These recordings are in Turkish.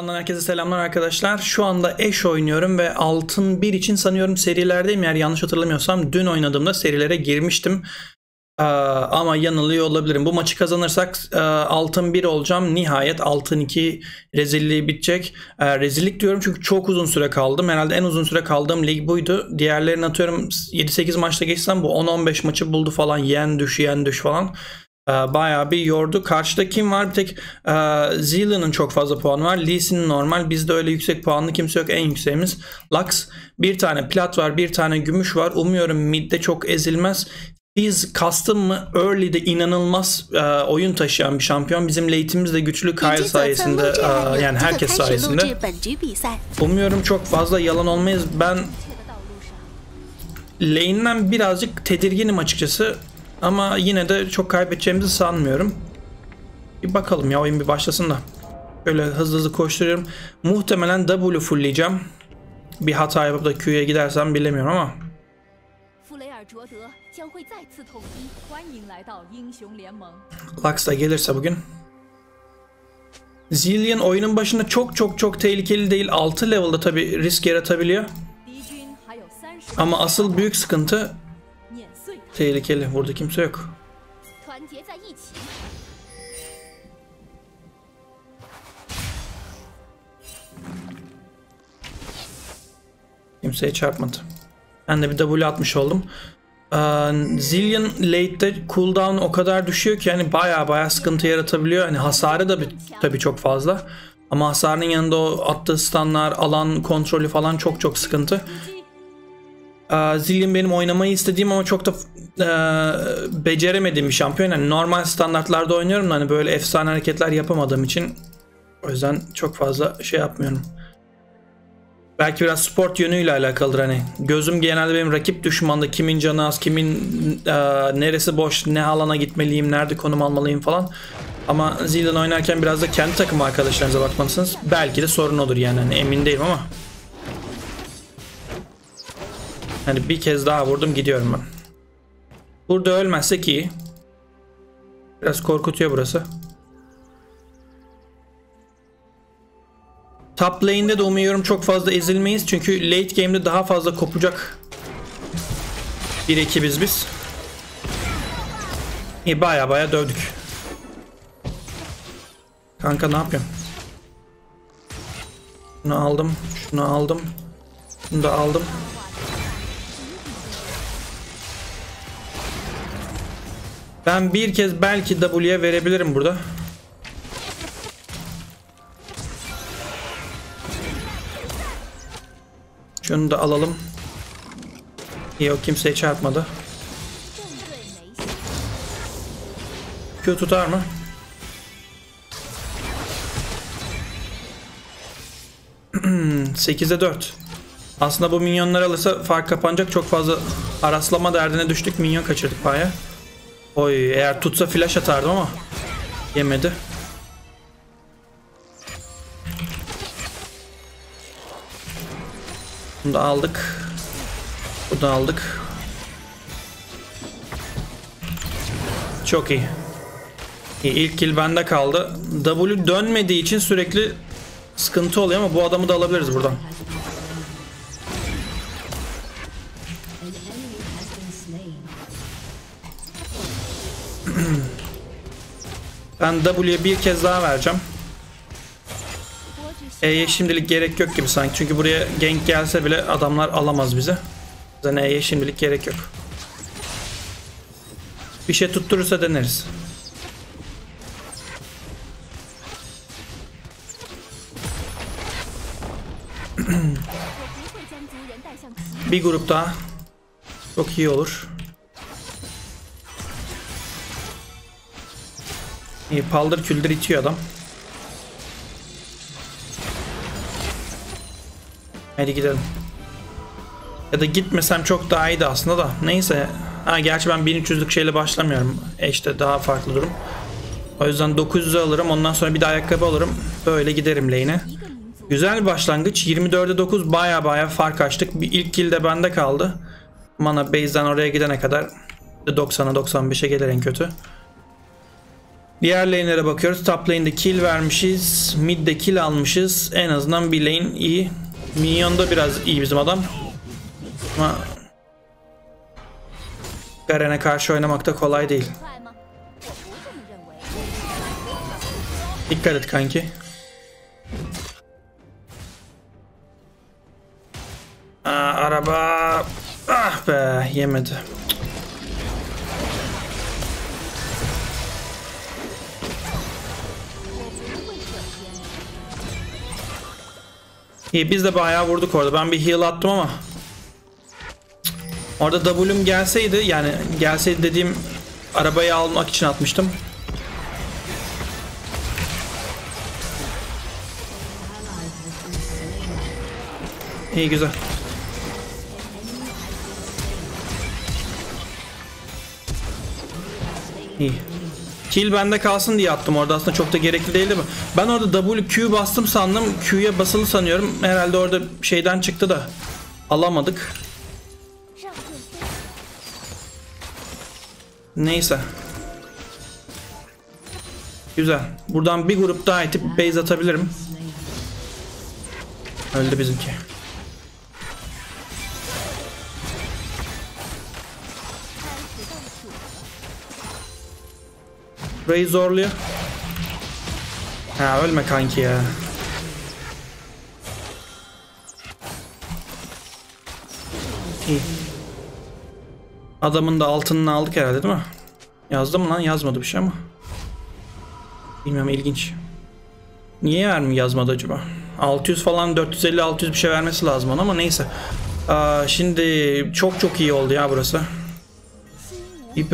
Divan'dan herkese selamlar arkadaşlar. Şu anda eş oynuyorum ve altın 1 için sanıyorum serilerdeyim. Eğer yanlış hatırlamıyorsam dün oynadığımda serilere girmiştim. Ama yanılıyor olabilirim. Bu maçı kazanırsak altın 1 olacağım. Nihayet altın 2 rezilliği bitecek. Rezillik diyorum çünkü çok uzun süre kaldım. Herhalde en uzun süre kaldığım lig buydu. Diğerlerini atıyorum 7-8 maçta geçsem bu 10-15 maçı buldu falan. Yen düş falan. Bayağı bir yordu. Karşıda kim var? Bir tek Zilean'ın çok fazla puanı var. Lee Sin'in normal. Bizde öyle yüksek puanlı kimse yok. En yükseğimiz Lux. Bir tane plat var. Bir tane gümüş var. Umuyorum midde çok ezilmez. Fizz custom mı? Early'de inanılmaz oyun taşıyan bir şampiyon. Bizim late'imiz de güçlü Kai'sa sayesinde. Yani herkes sayesinde. Umuyorum çok fazla yalan olmayız. Ben lane'den birazcık tedirginim açıkçası. Ama yine de çok kaybedeceğimizi sanmıyorum. Bir bakalım ya, oyun bir başlasın da. Böyle hızlı koşturuyorum. Muhtemelen W fullleyeceğim. Bir hata yapıp da Q'ya gidersem bilemiyorum ama. Lux da gelirse bugün. Zilean oyunun başında çok tehlikeli değil. 6 level'da tabi risk yaratabiliyor. Ama asıl büyük sıkıntı... Tehlikeli. Burada kimse yok. Kimseye çarpmadı. Ben de bir W atmış oldum. Zilean late'de cooldown o kadar düşüyor ki yani baya sıkıntı yaratabiliyor. Yani hasarı da tabii çok fazla. Ama hasarın yanında o attığı stunlar, alan kontrolü falan çok sıkıntı. Zilean benim oynamayı istediğim ama çok da beceremediğim bir şampiyon. Yani normal standartlarda oynuyorum da hani böyle efsane hareketler yapamadığım için o yüzden çok fazla şey yapmıyorum. Belki biraz sport yönüyle alakalıdır hani. Gözüm genelde benim rakip düşmanda kimin canı az, kimin neresi boş, ne alana gitmeliyim, nerede konum almalıyım falan. Ama Zilean oynarken biraz da kendi takım arkadaşlarınıza bakmalısınız. Belki de sorun olur yani, hani emin değilim ama. Yani bir kez daha vurdum, gidiyorum ben. Burada ölmezsek iyi. Biraz korkutuyor burası. Top lane'de de umuyorum çok fazla ezilmeyiz. Çünkü late game'de daha fazla kopacak bir ekibiz biz. İyi, baya dövdük. Kanka ne yapıyorsun? Şunu aldım, şunu aldım. Şunu da aldım. Ben bir kez belki W'ye verebilirim burada. Şunu da alalım. Yok, kimseye çarpmadı. Q tutar mı? 8'e 4. Aslında bu minyonları alırsa fark kapanacak. Çok fazla araslama derdine düştük. Minyon kaçırdık baya. Oy, eğer tutsa flash atardım ama yemedi. Bunu da aldık. Bunu da aldık. Çok iyi. İyi, ilk kill bende kaldı. W dönmediği için sürekli sıkıntı oluyor ama bu adamı da alabiliriz buradan. Ben W'ye bir kez daha vereceğim. E'ye şimdilik gerek yok gibi sanki. Çünkü buraya gank gelse bile adamlar alamaz bizi. Zaten E'ye şimdilik gerek yok. Bir şey tutturursa deneriz. Bir grup daha. Çok iyi olur. İyi, paldır küldür itiyor adam. Hadi gidelim. Ya da gitmesem çok daha iyiydi aslında da. Neyse. Ha, gerçi ben 1300'lük şeyle başlamıyorum. İşte daha farklı durum. O yüzden 900'ü alırım. Ondan sonra bir de ayakkabı alırım. Böyle giderim lane'e. Güzel bir başlangıç. 24'e 9 baya fark açtık. Bir ilk kill de bende kaldı. Mana base'den oraya gidene kadar 90'a 95'e gelir en kötü. Diğer lane'lere bakıyoruz. Top lane'de kill vermişiz. Mid'de kill almışız. En azından bir lane iyi. Minyon'da biraz iyi bizim adam. Ama Garen'e karşı oynamak da kolay değil. Dikkat et kanki. Aa, araba. Ah be, yemedi. İyi, biz de bayağı vurduk orada. Ben bir heal attım ama orada W'm gelseydi, yani gelseydi dediğim arabayı almak için atmıştım. İyi, güzel. İyi. Kill bende kalsın diye attım orada, aslında çok da gerekli değildi mi? Ben orada WQ bastım sandım. Q'ya basılı sanıyorum. Herhalde orada şeyden çıktı da alamadık. Neyse. Güzel. Buradan bir grup daha itip base atabilirim. Öldü bizimki. Burayı zorluyor. Ha, ölme kanki ya. İyi. Adamın da altınını aldık herhalde, değil mi? Yazdı mı lan? Yazmadı bir şey ama. Bilmiyorum, ilginç. Niye yazmadı acaba? 600 falan, 450-600 bir şey vermesi lazım ona ama neyse. Aa, şimdi çok iyi oldu ya burası. Bir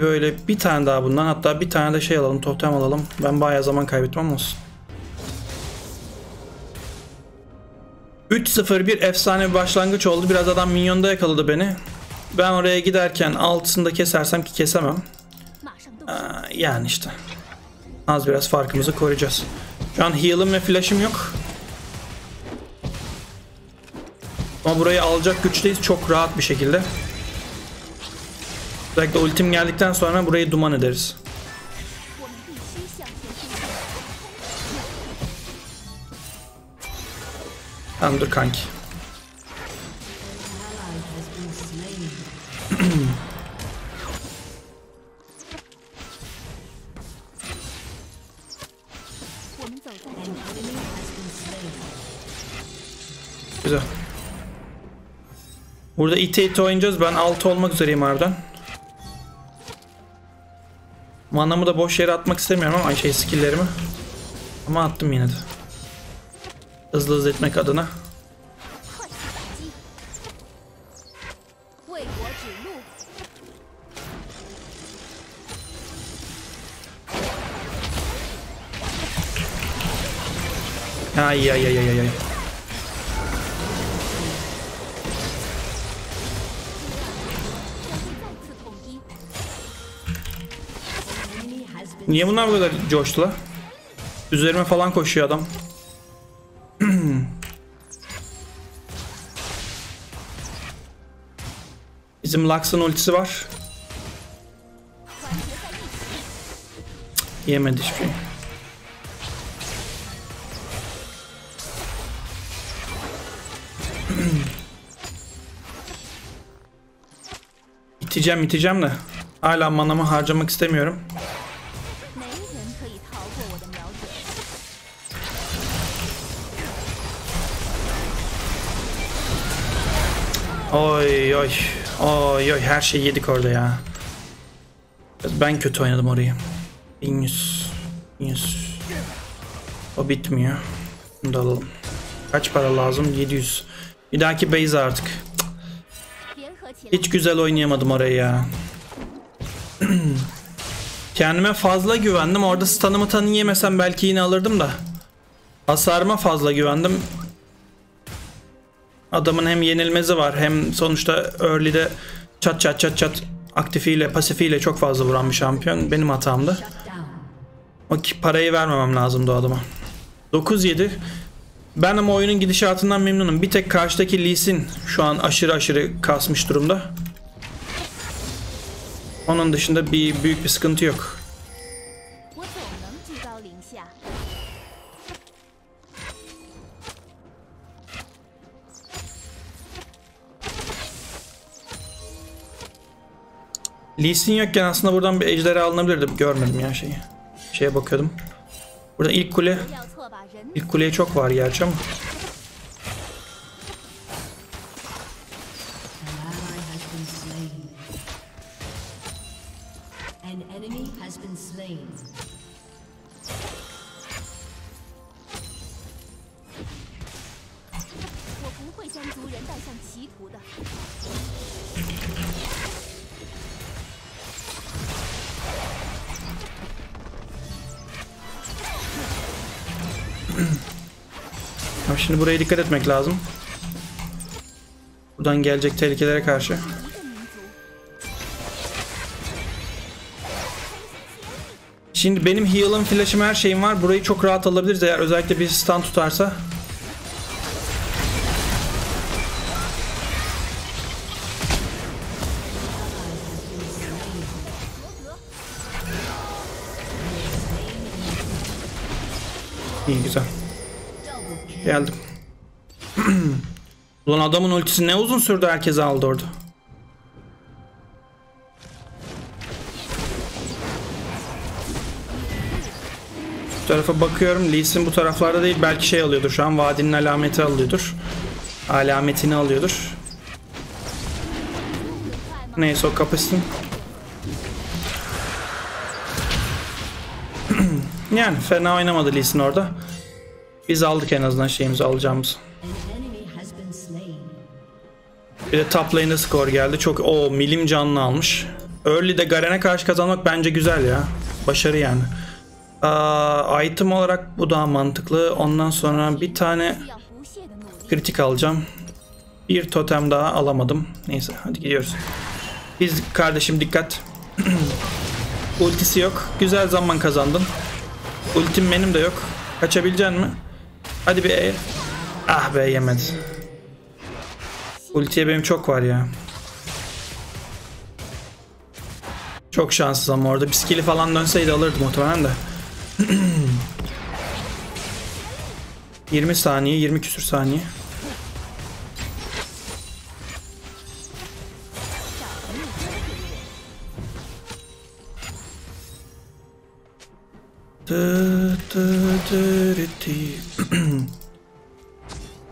böyle bir tane daha bundan, hatta bir tane de şey alalım, totem alalım. Ben bayağı zaman kaybetmem olsun. 3-0-1 efsane bir başlangıç oldu. Biraz adam minyonda yakaladı beni. Ben oraya giderken altını da kesersem, ki kesemem. Yani işte az biraz farkımızı koruyacağız. Şu an heal'ım ve flash'ım yok. Ama burayı alacak güçteyiz çok rahat bir şekilde. Özellikle ultim geldikten sonra burayı duman ederiz. Tamam, dur kanki. Güzel. Burada ite oynayacağız. Ben 6 olmak üzereyim harbiden. Manamı da boş yere atmak istemiyorum ama skill'lerimi. Ama attım yine de. Hızlı etmek adına. Ay. Niye bunlar bu kadar coştu la? Üzerime falan koşuyor adam. Bizim Lux'ın ultisi var. Yemedi hiçbir şey. İteceğim de hala manamı harcamak istemiyorum. Oy her şeyi yedik orada ya. Ben kötü oynadım orayı. 1100. O bitmiyor. Bunu da alalım. Kaç para lazım? 700. Bir dahaki base artık. Hiç güzel oynayamadım orayı ya. Kendime fazla güvendim. Orada stun'ımı yemesem belki yine alırdım da. Hasarıma fazla güvendim. Adamın hem yenilmezi var, hem sonuçta early'de çat aktifiyle pasifiyle çok fazla vuran bir şampiyon. Benim hatamdı. O ki parayı vermemem lazımdı o adama. 9-7. Ben ama oyunun gidişatından memnunum. Bir tek karşıdaki Lee Sin şu an aşırı kasmış durumda. Onun dışında büyük bir sıkıntı yok. Lee Sin yokken aslında buradan bir ejderha alınabilirdim. Görmedim ya şeyi. Şeye bakıyordum. Burada ilk kule. İlk kuleye çok var gerçi ama. Şimdi buraya dikkat etmek lazım. Buradan gelecek tehlikelere karşı. Şimdi benim heal'ım, flash'ım, her şeyim var. Burayı çok rahat alabiliriz eğer özellikle bir stun tutarsa. İyi, güzel. Geldim. Ulan adamın ultisi ne uzun sürdü, herkes aldı orada. Bu tarafa bakıyorum. Lee Sin bu taraflarda değil. Belki şey alıyordur şu an. Vadinin alameti alıyordur. Alametini alıyordur. Neyse o kapışsın. Yani fena oynamadı Lee Sin orada. Biz aldık en azından şeyimizi, alacağımız. Bir de top lane'de skor geldi. Çok milim canlı almış. Early'de Garen'e karşı kazanmak bence güzel ya. Başarı yani. Item olarak bu daha mantıklı. Ondan sonra bir tane kritik alacağım. Bir totem daha alamadım. Neyse hadi gidiyoruz. Biz kardeşim dikkat. Ultisi yok. Güzel zaman kazandın. Ultim benim de yok. Kaçabilecek mi? Hadi bir E. Ah be, yemedi. Ultiye benim çok var ya. Çok şanssız ama orada. Bir skill'i falan dönseydi alırdı muhtemelen de. 20 saniye, 20 küsür saniye.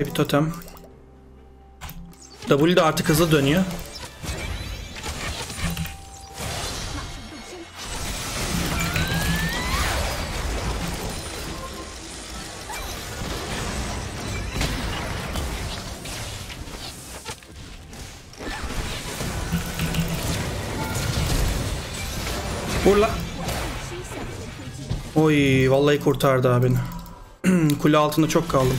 Bir totem. W de artık hızlı dönüyor. Vurla. Oy vallahi kurtardı abi beni. Kule altında çok kaldım.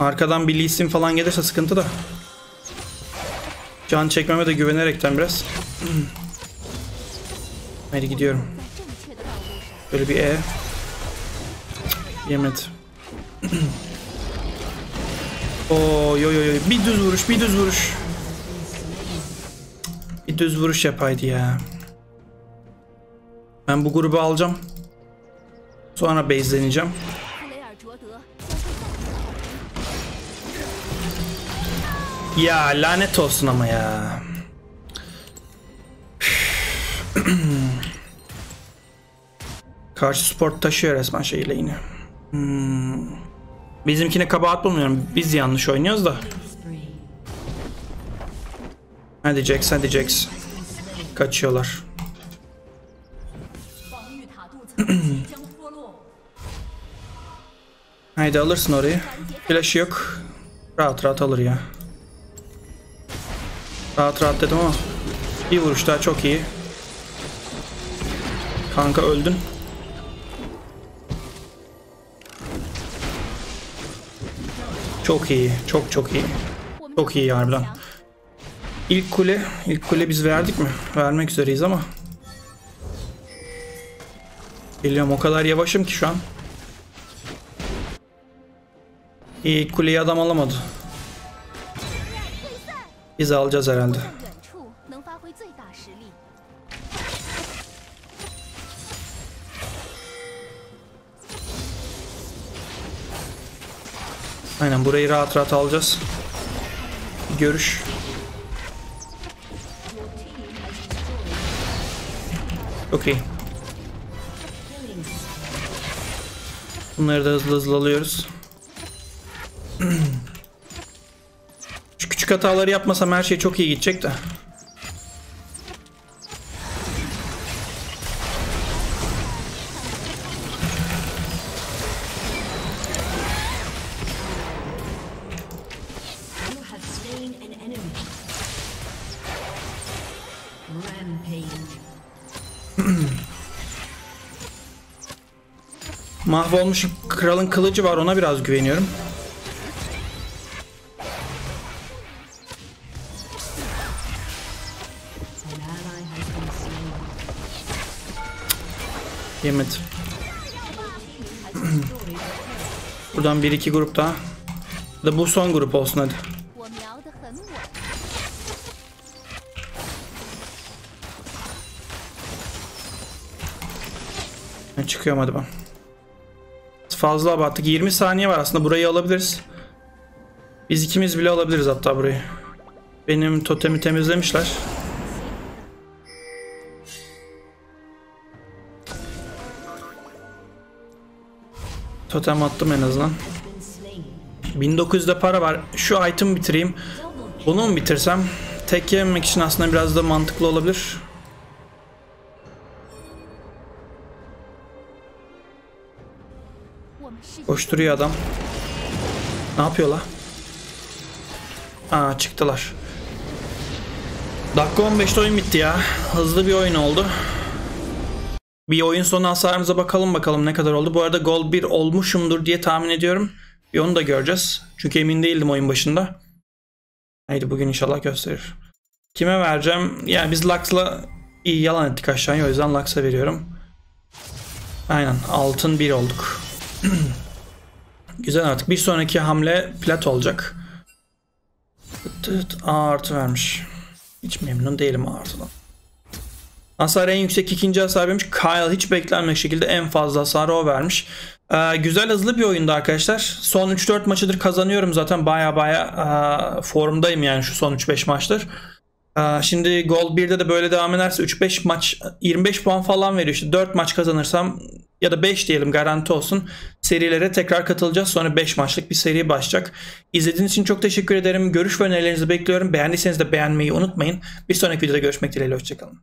Arkadan bir Lee Sin falan gelirse sıkıntı da. Can çekmeme de güvenerekten biraz. Hadi gidiyorum. Böyle bir E. Yemedi. Oy. Bir düz vuruş. Bir düz vuruş yapaydı ya. Ben bu grubu alacağım. Sonra base'leneceğim. Ya lanet olsun ama ya. Karşı support taşıyor resmen şeyle yine. Bizimkine kabahat bulmuyorum. Biz yanlış oynuyoruz da. Hadi Jax, hadi Jax. Kaçıyorlar. Haydi alırsın orayı. Flash yok. Rahat rahat alır ya. Rahat rahat dedim ama bir vuruş daha çok iyi. Kanka öldün. Çok iyi. Çok iyi. Çok iyi harbiden. İlk kule biz verdik mi? Vermek üzereyiz ama. Biliyorum o kadar yavaşım ki şu an. İlk kuleyi adam alamadı. Biz alacağız herhalde. Aynen burayı rahat rahat alacağız. Görüş. Okey. Bunları da hızlı hızlı alıyoruz. Şu küçük hataları yapmasam her şey çok iyi gidecek de. Mahvolmuş kralın kılıcı var, ona biraz güveniyorum. Yemin. Buradan 1-2 grup daha. Da bu son grup olsun hadi. Ben çıkıyorum hadi ben. Fazla abarttık. 20 saniye var aslında. Burayı alabiliriz. Biz ikimiz bile alabiliriz hatta burayı. Benim totemi temizlemişler. Totem attım en azından. 1900'de para var. Şu item bitireyim. Bunu mu bitirsem? Tek yememek için aslında biraz da mantıklı olabilir. Koşturuyor adam. Ne yapıyorlar? Aa, çıktılar. Dakika 15'te oyun bitti ya. Hızlı bir oyun oldu. Bir oyun sonu hasarımıza bakalım ne kadar oldu. Bu arada gol 1 olmuşumdur diye tahmin ediyorum. Bir onu da göreceğiz. Çünkü emin değildim oyun başında. Haydi bugün inşallah gösterir. Kime vereceğim? Yani biz Lux'la iyi yalan ettik aşağıya. O yüzden Lux'a veriyorum. Aynen. Altın 1 olduk. Güzel, artık bir sonraki hamle plat olacak. A artı vermiş. Hiç memnun değilim A artıdan. Hasar en yüksek, ikinci hasar vermiş. Kyle hiç beklenmedik şekilde en fazla hasarı o vermiş. Güzel, hızlı bir oyundu arkadaşlar. Son 3-4 maçıdır kazanıyorum zaten. Baya formdayım yani şu son 3-5 maçtır. Şimdi Gold 1'de de böyle devam ederse 3-5 maç 25 puan falan veriyor. İşte 4 maç kazanırsam ya da 5 diyelim, garanti olsun. Serilere tekrar katılacağız. Sonra 5 maçlık bir seri başlayacak. İzlediğiniz için çok teşekkür ederim. Görüş ve önerilerinizi bekliyorum. Beğendiyseniz de beğenmeyi unutmayın. Bir sonraki videoda görüşmek dileğiyle. Hoşçakalın.